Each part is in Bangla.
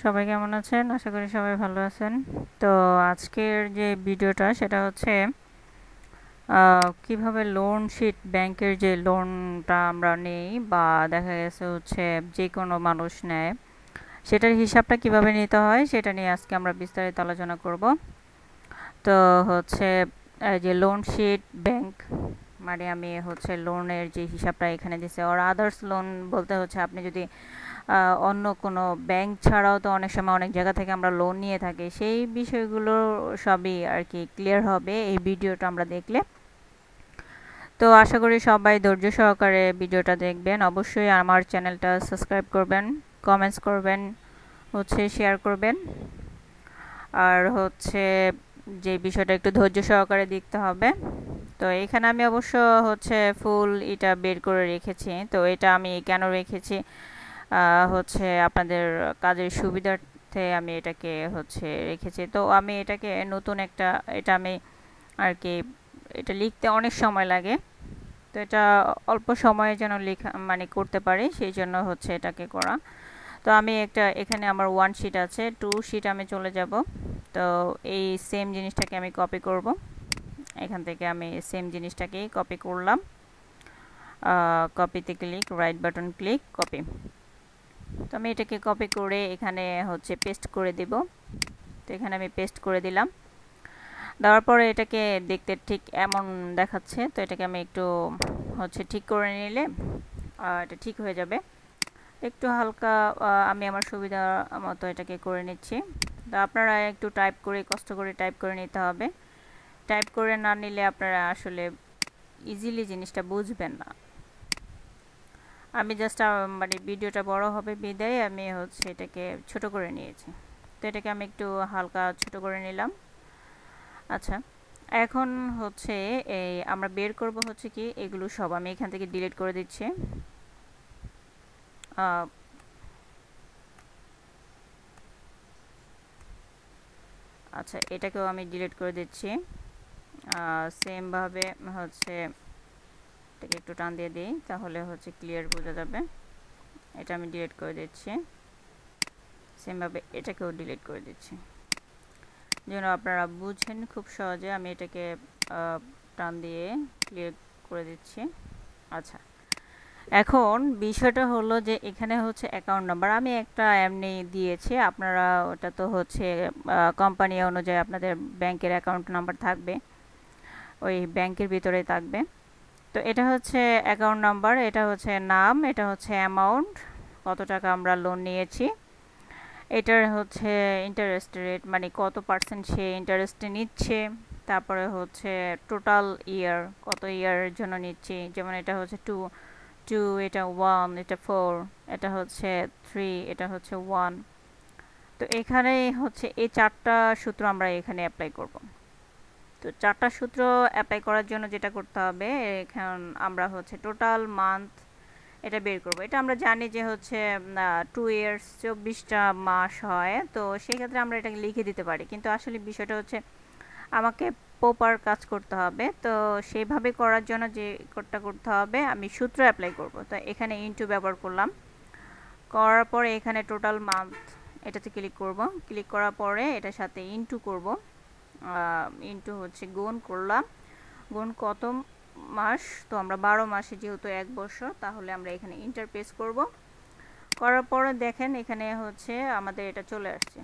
সবাই কেমন আছেন আশা করি সবাই ভালো আছেন তো আজকের যে ভিডিওটা সেটা হচ্ছে কিভাবে লোন শীট ব্যাংকের যে লোনটা আমরা নেই বা দেখা গেছে হচ্ছে যে কোনো মানুষ নেয় সেটার হিসাবটা কিভাবে নিতে হয় সেটা নিয়ে আজকে আমরা বিস্তারিত আলোচনা করব তো হচ্ছে যে লোন শীট ব্যাংক মানে আমি হচ্ছে লোনের যে হিসাবটা এখানে দিয়েছে আর আদার্স লোন বলতে হচ্ছে আপনি যদি অন্য কোনো ব্যাংক ছাড়াও তো অনেক সময় অনেক জায়গা থেকে আমরা লোন নিয়ে থাকি সেই বিষয়গুলো সবই আর কি ক্লিয়ার হবে এই ভিডিওটা আমরা দেখলে তো আশা করি সবাই ধৈর্য সহকারে ভিডিওটা দেখবেন অবশ্যই আমার চ্যানেলটা সাবস্ক্রাইব করবেন কমেন্টস করবেন হচ্ছে শেয়ার করবেন আর হচ্ছে যে বিষয়টা একটু ধৈর্য সহকারে দেখতে হবে তো এখানে আমি অবশ্য হচ্ছে ফুল এটা বের করে রেখেছি তো এটা আমি কেন রেখেছি হচ্ছে আপনাদের কাজের সুবিধার্থে আমি এটাকে হচ্ছে রেখেছি তো আমি এটাকে নতুন একটা এটা আমি আর কি এটা লিখতে অনেক সময় লাগে তো এটা অল্প সময়ে যেন লেখা মানে করতে পারি সেই জন্য হচ্ছে এটাকে করা তো আমি একটা এখানে আমার ওয়ান শীট আছে টু শীট আমি চলে যাব তো এই সেম জিনিসটাকে আমি কপি করব এখান থেকে আমি সেম জিনিসটাকে কপি করলাম কপিতে click right button click copy তো আমি এটাকে কপি করে এখানে হচ্ছে পেস্ট করে দেব তো এখানে আমি পেস্ট করে দিলাম দেওয়ার পরে এটাকে দেখতে ঠিক এমন দেখাচ্ছে তো এটাকে আমি একটু হচ্ছে ঠিক করে নিলে এটা ঠিক হয়ে যাবে একটু হালকা আমি আমার সুবিধা মতো এটাকে করে নিচ্ছি তো আপনারা একটু টাইপ করে কষ্ট করে টাইপ করে নিতে হবে টাইপ করে না নিলে আপনারা আসলে ইজিলি জিনিসটা বুঝবেন না আমি জাস্ট মানে ভিডিওটা বড় হবে বিদায় আমি হচ্ছে এটাকে ছোট করে নিয়েছি তো এটাকে আমি একটু হালকা ছোট করে নিলাম আচ্ছা এখন হচ্ছে এই আমরা বের করব হচ্ছে কি এগুলো সব আমি এখান থেকে ডিলিট করে দিচ্ছি আচ্ছা এটাকেও আমি ডিলিট করে দিচ্ছি সেম ভাবে হচ্ছে এটাকে একটু টান দিয়ে দেই তাহলে হচ্ছে ক্লিয়ার বোঝা যাবে এটা আমি ডিলিট করে দিচ্ছি সেম ভাবে এটাকেও ডিলিট করে দিচ্ছি যেন আপনারা বুঝেন খুব সহজে আমি এটাকে টান দিয়ে ক্লিয়ার করে দিচ্ছি আচ্ছা এখন বিষয়টা হলো যে এখানে হচ্ছে অ্যাকাউন্ট নাম্বার আমি একটা এমনি দিয়েছি আপনারা ওটা তো হচ্ছে কোম্পানি অনুযায়ী আপনাদের ব্যাংকের অ্যাকাউন্ট নাম্বার থাকবে ওই ব্যাংকের ভিতরে থাকবে তো এটা হচ্ছে অ্যাকাউন্ট নাম্বার এটা হচ্ছে নাম এটা হচ্ছে অ্যামাউন্ট কত টাকা আমরা লোন নিয়েছি এটার হচ্ছে ইন্টারেস্ট রেট মানে কত % সে ইন্টারেস্টে নিচ্ছে তারপরে হচ্ছে টোটাল ইয়ার কত ইয়ারের জন্য নিচ্ছে যেমন এটা হচ্ছে 2 এটা 1 এটা 4 এটা হচ্ছে 3 এটা হচ্ছে 1 তো এখানে হচ্ছে এই চারটা সূত্র আমরা এখানে অ্যাপ্লাই করব তো চারটা সূত্র অ্যাপ্লাই করার জন্য যেটা করতে হবে এখন আমরা হচ্ছে টোটাল মান্থ এটা বের করব এটা আমরা জানি যে হচ্ছে 2 ইয়ার্স 24টা মাস হয় তো সেই ক্ষেত্রে আমরা এটা লিখে দিতে পারি কিন্তু আসলে বিষয়টা হচ্ছে আমাকে প্রপার কাজ করতে হবে তো সেইভাবে করার জন্য যে কোডটা করতে হবে আমি সূত্র অ্যাপ্লাই করব তো এখানে ইনটু ব্যবহার করলাম করার পরে এখানে টোটাল মান্থ এটাতে ক্লিক করব ক্লিক করার পরে এটার সাথে ইনটু করব ইনটু হচ্ছে গুণ করলাম গুণ কত মাস তো আমরা 12 মাসে যেহেতু এক বছর তাহলে আমরা এখানে ইন্টার প্রেস করব করার পরে দেখেন এখানে হচ্ছে আমাদের এটা চলে আসছে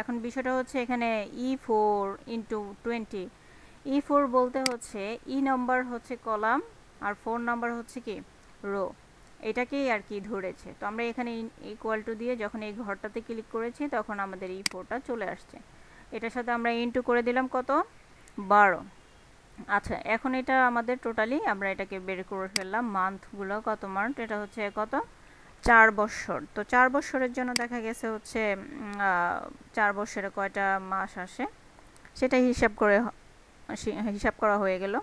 এখন বিষয়টা হচ্ছে এখানে E4 ইনটু 20 E4 বলতে হচ্ছে E নাম্বার হচ্ছে কলাম আর 4 নাম্বার হচ্ছে কি রো এটাকেই আর কি ধরেছে তো আমরা এখানে ইকুয়াল টু দিয়ে যখন এই ঘরটাতে ক্লিক করেছি তখন আমাদের E4টা চলে আসছে এটার সাথে আমরা ইনটু করে দিলাম কত 12 আচ্ছা এখন এটা আমাদের টোটালি আমরা এটাকে বের করে ফেললাম মান্থগুলো কত মান্থ এটা হচ্ছে কত 4 বছর তো 4 বছরের জন্য দেখা গেছে হচ্ছে 4 বছরে কয়টা মাস আসে সেটা হিসাব করা হয়ে গেল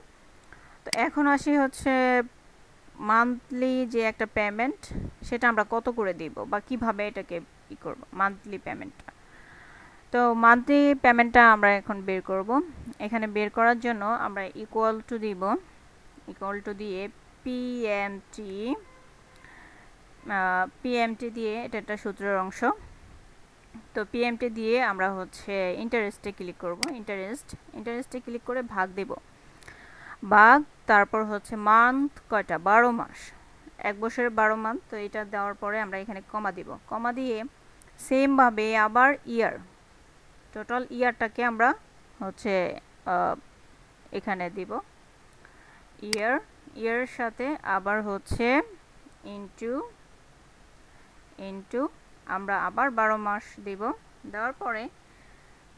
তো এখন আসি হচ্ছে মান্থলি যে একটা পেমেন্ট সেটা আমরা কত করে দেব বা কিভাবে এটাকে ই করব মান্থলি পেমেন্টটা তো মান্থলি পেমেন্টটা আমরা এখন বের করব এখানে বের করার জন্য আমরা ইকুয়াল টু দিব ইকুয়াল টু দিয়ে PMT দিয়ে এটা একটা সূত্রের অংশ তো পিএমটি দিয়ে আমরা হচ্ছে ইন্টারেস্টে ক্লিক করব। ইন্টারেস্টে ক্লিক করে ভাগ দেব, ভাগ, তারপর হচ্ছে মান্থ কয়টা, 12 মাস, এক বছরের 12 মান্থ। তো এটা দেওয়ার পরে আমরা এখানে কমা দিব, কমা দিয়ে সেম ভাবে আবার ইয়ার, টোটাল ইয়ারটাকে আমরা হচ্ছে এখানে দিব, ইয়ার, ইয়ারের সাথে আবার হচ্ছে ইনটু ইনটু আমরা আবার 12 মাস দিব। দেওয়ার পরে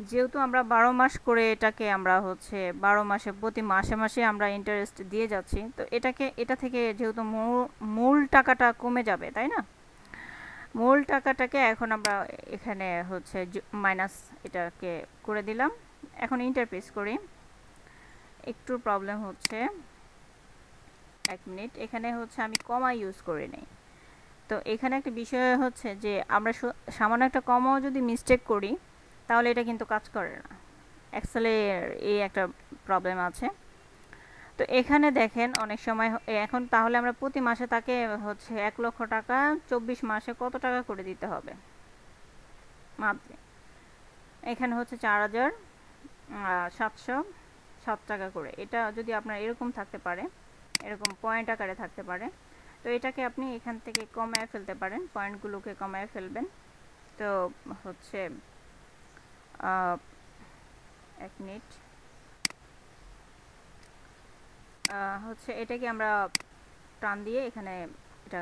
যেহেতু আমরা 12 মাস করে এটাকে আমরা হচ্ছে 12 মাসে প্রতি মাসে মাসে আমরা ইন্টারেস্ট দিয়ে যাচ্ছি, তো এটাকে এটা থেকে যেহেতু মূল টাকাটা কমে যাবে, তাই না? মূল টাকাটাকে এখন আমরা এখানে হচ্ছে মাইনাস এটাকে করে দিলাম। এখন এন্টার প্রেস করি, একটু প্রবলেম হচ্ছে, এক মিনিট। এখানে হচ্ছে আমি কমা ইউজ করে নেই, তো এখানে একটা বিষয় হচ্ছে যে আমরা সামান্য একটা কমাও যদি মিস্টেক করি তাহলে এটা কিন্তু কাজ করে না, এক্সেলের এই একটা প্রবলেম আছে। তো এখানে দেখেন অনেক সময় এখন, তাহলে আমরা প্রতি মাসে তাকে হচ্ছে 1,00,000 টাকা 24 মাসে কত টাকা করে দিতে হবে? মান্থলি এখানে হচ্ছে 4,707 টাকা করে। এটা যদি আপনার এরকম থাকতে পারে, এরকম পয়েন্ট আকারে থাকতে পারে, তো এটাকে আপনি এখান থেকে কমায় ফেলতে পারেন, পয়েন্টগুলোকে কমায় ফেলবেন। তো হচ্ছে এক মিনিট, হচ্ছে এটাকে আমরা টান দিয়ে এখানে এটা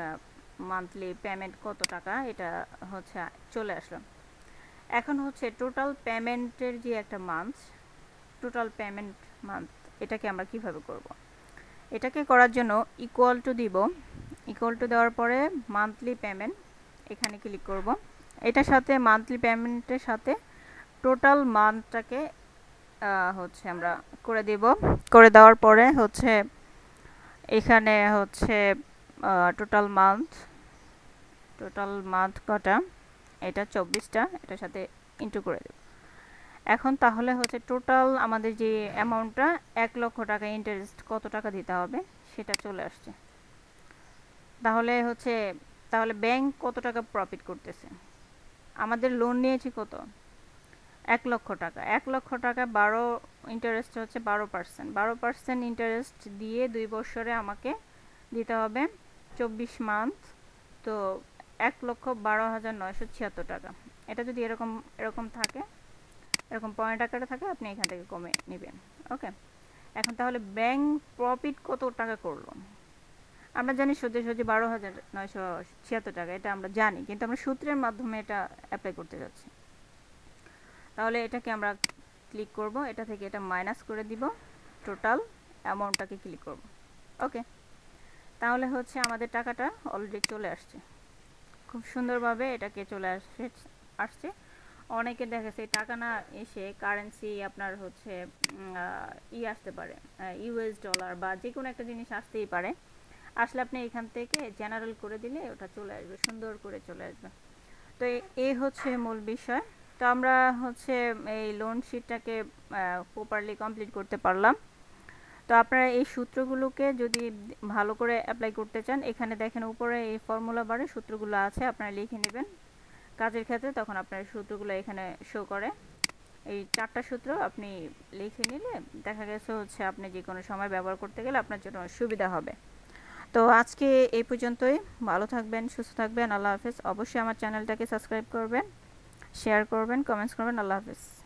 মান্থলি পেমেন্ট কত টাকা, এটা হচ্ছে চলে আসলো। এখন হচ্ছে টোটাল পেমেন্টের যে একটা মান্থ, টোটাল পেমেন্ট মান্থ, এটাকে আমরা কিভাবে করব? এটাকে করার জন্য ইকুয়াল টু দিব, ইকুয়াল টু দেওয়ার পরে মান্থলি পেমেন্ট এখানে ক্লিক করব। এটার সাথে মান্থলি পেমেন্টের সাথে টোটাল মান্থটাকে হচ্ছে আমরা করে দেব। করে দেওয়ার পরে হচ্ছে এখানে হচ্ছে টোটাল মান্থ, টোটাল মান্থ কটা, এটা 24টা, এটার সাথে ইনটু করে দেব। এখন তাহলে হচ্ছে টোটাল আমাদের যে অ্যামাউন্টটা 1,00,000 টাকা ইন্টারেস্ট কত টাকা দিতে হবে সেটা চলে আসছে। তাহলে হচ্ছে তাহলে ব্যাংক কত টাকা প্রফিট করতেছে? আমাদের লোন নিয়েছি কত? 1,00,000 টাকা। 1,00,000 টাকা 12 ইন্টারেস্ট হচ্ছে 12%। 12% ইন্টারেস্ট দিয়ে 2 বছরে আমাকে দিতে হবে 24 মান্থ, তো 1,12,976 টাকা। এটা যদি এরকম থাকে, এরকম পয়েন্ট আকারে থাকে, আপনি এখান থেকে কমে নেবেন। ওকে, এখন তাহলে ব্যাংক প্রফিট কত টাকা করলো? আমরা জানি সোজা সোজা 12,976 টাকা, এটা আমরা জানি, কিন্তু আমরা সূত্রের মাধ্যমে এটা অ্যাপ্লাই করতে যাচ্ছি। তাহলে এটাকে আমরা ক্লিক করব, এটা থেকে এটা মাইনাস করে দিব, টোটাল অ্যামাউন্টটাকে ক্লিক করব। ওকে, তাহলে হচ্ছে আমাদের টাকাটা অলরেডি চলে আসছে, খুব সুন্দরভাবে এটাকে চলে আসছে। অনেকে দেখেছে টাকা না এসে কারেন্সি আপনার হচ্ছে আসতে পারে, ইউএস ডলার বা যে কোনো একটা জিনিস আসতেই পারে, আসলে আপনি এখান থেকে জেনারেল করে দিলে ওটা চলে আসবে, সুন্দর করে চলে আসবে। তো এই হচ্ছে মূল বিষয়। তো আমরা হচ্ছে এই লোন শিটটাকে প্রপারলি কমপ্লিট করতে পারলাম। তো আপনারা এই সূত্রগুলোকে যদি ভালো করে অ্যাপ্লাই করতে চান, এখানে দেখেন উপরে এই ফর্মুলা বারে সূত্রগুলো আছে, আপনারা লিখে নেবেন কাজের ক্ষেত্রে, তখন আপনার সূত্রগুলো এখানে শো করে। এই 4টা সূত্র আপনি লিখে নিলে দেখা গেছে হচ্ছে আপনি যে কোনো সময় ব্যবহার করতে গেলে আপনার জন্য সুবিধা হবে। তো আজকে এই পর্যন্তই, ভালো থাকবেন, সুস্থ থাকবেন, আল্লাহ হাফেজ। অবশ্যই আমার চ্যানেলটাকে সাবস্ক্রাইব করবেন, শেয়ার করবেন, কমেন্টস করবেন। আল্লাহ হাফেজ।